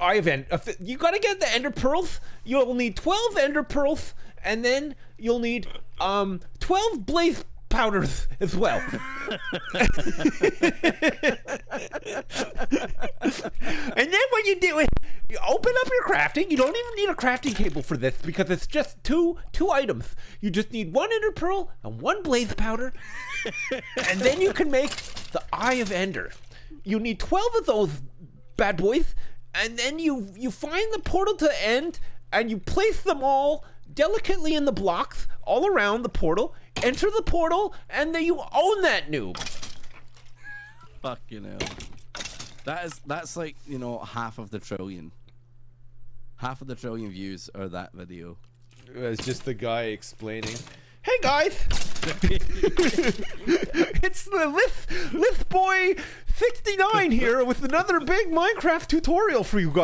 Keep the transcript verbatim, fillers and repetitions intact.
Eye of Ender. You gotta get the Ender Pearl. You'll need twelve Ender Pearl, and then you'll need um twelve Blaze Powders as well. And then what you do is you open up your crafting. You don't even need a crafting table for this because it's just two two items. You just need one Ender Pearl and one Blaze Powder, and then you can make the Eye of Ender. You need twelve of those bad boys, and then you you find the portal to the end, and you place them all delicately in the blocks all around the portal. Enter the portal, and then you own that noob. Fucking hell. That is, that's like, you know, half of the trillion. Half of the trillion views are that video. It's just the guy explaining. Hey guys! It's the Lith Lith Boy sixty-nine here with another big Minecraft tutorial for you guys.